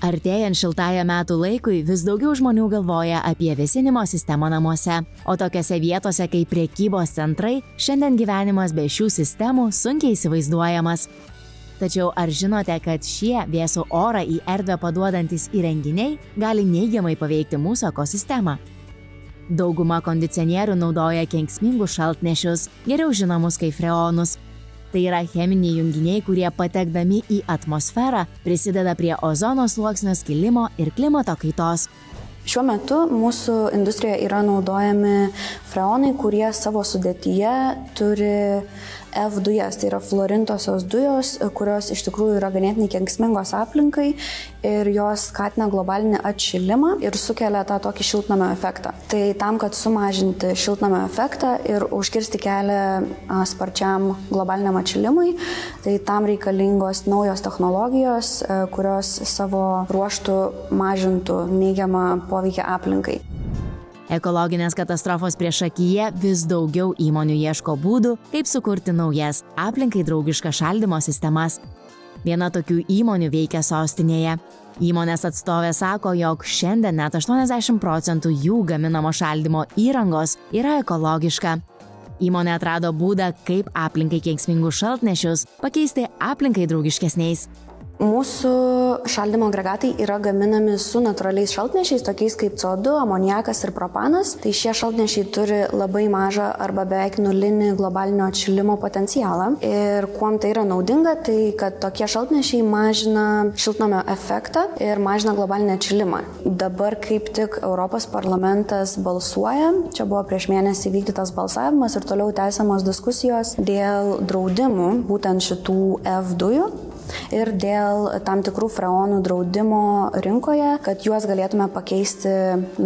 Artėjant šiltajam metų laikui vis daugiau žmonių galvoja apie vėsinimo sistemą namuose, o tokiose vietose kaip prekybos centrai šiandien gyvenimas be šių sistemų sunkiai įsivaizduojamas. Tačiau ar žinote, kad šie vėsų orą į erdvę paduodantys įrenginiai gali neigiamai paveikti mūsų ekosistemą? Dauguma kondicionierių naudoja kenksmingus šaltnešius, geriau žinomus kaip freonus. Tai yra cheminiai junginiai, kurie patekdami į atmosferą prisideda prie ozono sluoksnio skilimo ir klimato kaitos. Šiuo metu mūsų industrijoje yra naudojami freonai, kurie savo sudėtyje turi F dujas, tai yra fluorintosios dujos, kurios iš tikrųjų yra ganėtinai kenksmingos aplinkai ir jos skatina globalinį atšilimą ir sukelia tą tokį šiltnamio efektą. Tai tam, kad sumažinti šiltnamio efektą ir užkirsti kelią sparčiam globaliniam atšilimui, tai tam reikalingos naujos technologijos, kurios savo ruoštų mažintų neigiamą poveikį aplinkai. Ekologinės katastrofos priešakyje vis daugiau įmonių ieško būdų, kaip sukurti naujas aplinkai draugišką šaldymo sistemas. Viena tokių įmonių veikia sostinėje. Įmonės atstovė sako, jog šiandien net 80% jų gaminamo šaldymo įrangos yra ekologiška. Įmonė atrado būdą, kaip aplinkai kenksmingus šaltnešius pakeisti aplinkai draugiškesniais. Mūsų šaldymo agregatai yra gaminami su natūraliais šaltnešiais, tokiais kaip CO2, amoniakas ir propanas. Tai šie šaltnešiai turi labai mažą arba beveik nulinį globalinio atšilimo potencialą. Ir kuom tai yra naudinga, tai kad tokie šaltnešiai mažina šiltnamio efektą ir mažina globalinį atšilimą. Dabar kaip tik Europos parlamentas balsuoja, čia buvo prieš mėnesį vykdytas balsavimas ir toliau tęsiamos diskusijos dėl draudimų būtent šitų F dujų ir dėl tam tikrų freonų draudimo rinkoje, kad juos galėtume pakeisti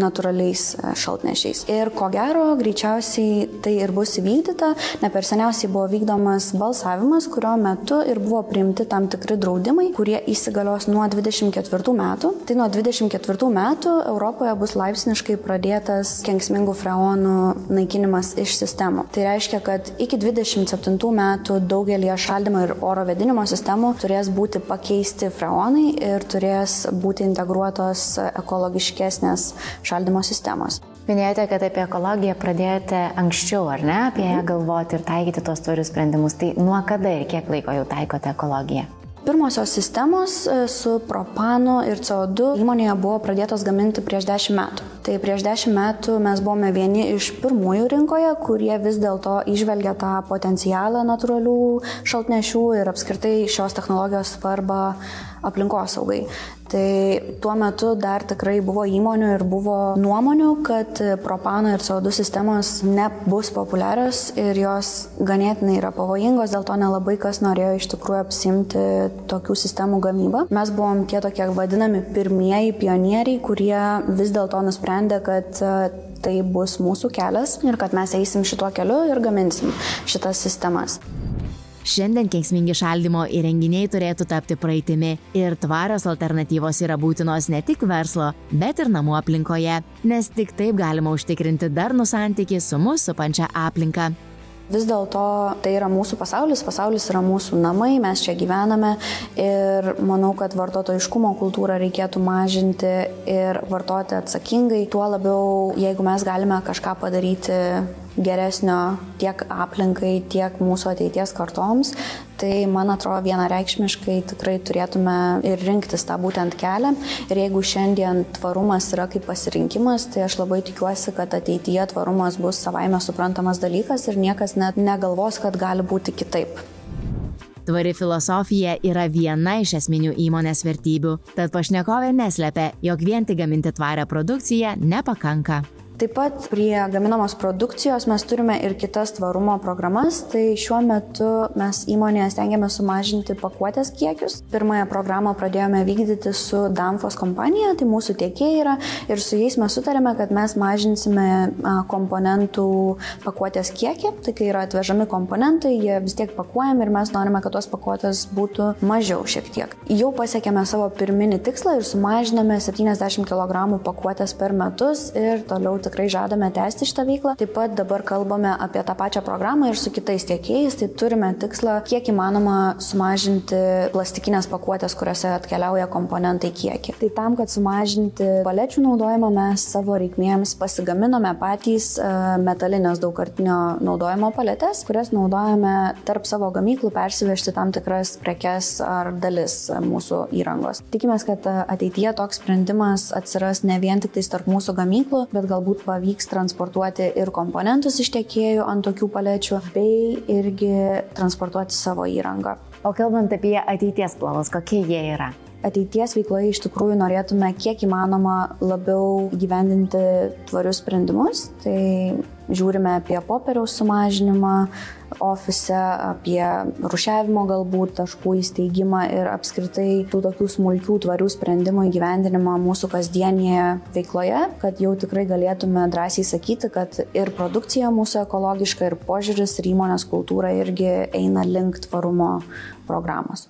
natūraliais šaltnešiais. Ir ko gero, greičiausiai tai ir bus įvykdyta, ne per seniausiai buvo vykdomas balsavimas, kurio metu ir buvo priimti tam tikri draudimai, kurie įsigalios nuo 24 metų. Tai nuo 24 metų Europoje bus laipsniškai pradėtas kenksmingų freonų naikinimas iš sistemų. Tai reiškia, kad iki 27 metų daugelį šaldymo ir oro vėdinimo sistemų turės būti pakeisti freonai ir turės būti integruotos ekologiškesnės šaldymo sistemos. Minėjote, kad apie ekologiją pradėjote anksčiau, ar ne? Apie ją galvoti ir taikyti tuos tvarius sprendimus. Tai nuo kada ir kiek laiko jau taikote ekologiją? Pirmosios sistemos su propanu ir CO2 įmonėje buvo pradėtos gaminti prieš 10 metų. Tai prieš 10 metų mes buvome vieni iš pirmųjų rinkoje, kurie vis dėlto įžvelgia tą potencialą natūralių šaltnešių ir apskritai šios technologijos svarbą aplinkosaugai. Tai tuo metu dar tikrai buvo įmonių ir buvo nuomonių, kad propano ir CO2 sistemos nebus populiarios ir jos ganėtinai yra pavojingos, dėl to nelabai kas norėjo iš tikrųjų apsimti tokių sistemų gamybą. Mes buvom tie tokie vadinami pirmieji pionieriai, kurie vis dėlto nusprendė, kad tai bus mūsų kelias ir kad mes eisim šituo keliu ir gaminsim šitas sistemas. Šiandien kenksmingi šaldymo įrenginiai turėtų tapti praeitimi ir tvarios alternatyvos yra būtinos ne tik verslo, bet ir namų aplinkoje, nes tik taip galima užtikrinti darnų santykį su mūsų supančia aplinka. Vis dėlto tai yra mūsų pasaulis, pasaulis yra mūsų namai, mes čia gyvename ir manau, kad vartotojiškumo kultūrą reikėtų mažinti ir vartoti atsakingai, tuo labiau, jeigu mes galime kažką padaryti geresnio tiek aplinkai, tiek mūsų ateities kartoms, tai man atrodo vienareikšmiškai tikrai turėtume ir rinktis tą būtent kelią. Ir jeigu šiandien tvarumas yra kaip pasirinkimas, tai aš labai tikiuosi, kad ateityje tvarumas bus savaime suprantamas dalykas ir niekas net negalvos, kad gali būti kitaip. Tvari filosofija yra viena iš esminių įmonės vertybių, tad pašnekovė neslepia, jog vien tik gaminti tvarią produkciją nepakanka. Taip pat prie gaminamos produkcijos mes turime ir kitas tvarumo programas, tai šiuo metu mes įmonėje stengiame sumažinti pakuotės kiekius. Pirmąją programą pradėjome vykdyti su Dampfos kompanija, tai mūsų tiekėjai yra ir su jais mes sutarėme, kad mes mažinsime komponentų pakuotės kiekį, tai kai yra atvežami komponentai, jie vis tiek pakuojami ir mes norime, kad tos pakuotės būtų mažiau šiek tiek. Jau pasiekėme savo pirminį tikslą ir sumažiname 70 kg pakuotės per metus ir toliau tikrai žadame tęsti šitą veiklą. Taip pat dabar kalbame apie tą pačią programą ir su kitais tiekėjais, tai turime tikslą kiek įmanoma sumažinti plastikinės pakuotės, kuriuose atkeliauja komponentai kiekį. Tai tam, kad sumažinti palečių naudojimą, mes savo reikmėms pasigaminome patys metalinės daugkartinio naudojimo paletes, kurias naudojame tarp savo gamyklų persivežti tam tikras prekes ar dalis mūsų įrangos. Tikimės, kad ateityje toks sprendimas atsiras ne vien tik tarp mūsų gamyklų, bet galbūt pavyks transportuoti ir komponentus iš tiekėjų ant tokių palečių, bei irgi transportuoti savo įrangą. O kalbant apie ateities planus, kokie jie yra? Ateities veikloje iš tikrųjų norėtume kiek įmanoma labiau įgyvendinti tvarius sprendimus. Tai žiūrime apie popieriaus sumažinimą ofise, apie rūšiavimo galbūt taškų įsteigimą ir apskritai tų tokių smulkių tvarių sprendimų įgyvendinimą mūsų kasdienėje veikloje, kad jau tikrai galėtume drąsiai sakyti, kad ir produkcija mūsų ekologiška, ir požiūris, ir įmonės kultūra irgi eina link tvarumo programos.